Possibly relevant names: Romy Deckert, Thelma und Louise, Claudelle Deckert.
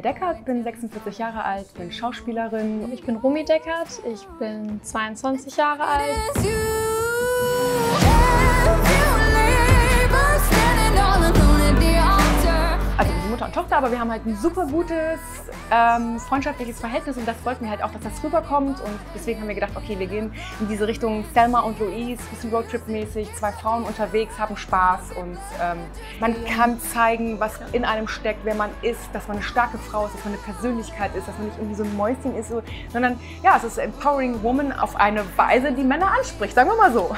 Claudelle Deckert, bin 46 Jahre alt, bin Schauspielerin. Ich bin Romy Deckert, ich bin 22 Jahre alt. Also wir sind Mutter und Tochter, aber wir haben halt ein super gutes freundschaftliches Verhältnis und das wollten wir halt auch, dass das rüberkommt. Und deswegen haben wir gedacht, okay, wir gehen in diese Richtung Thelma und Louise, bisschen Roadtrip-mäßig, zwei Frauen unterwegs, haben Spaß und man kann zeigen, was in einem steckt, wer man ist, dass man eine starke Frau ist, dass man eine Persönlichkeit ist, dass man nicht irgendwie so ein Mäuschen ist, sondern ja, es ist Empowering Woman auf eine Weise, die Männer anspricht, sagen wir mal so.